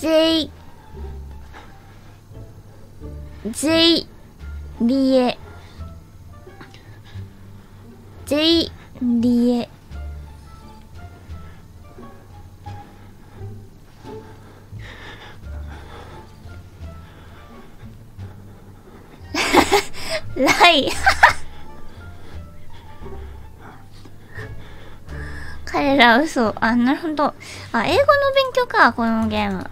J リエ ライ彼ら嘘。あ、なるほど。あ、英語の勉強か、このゲーム。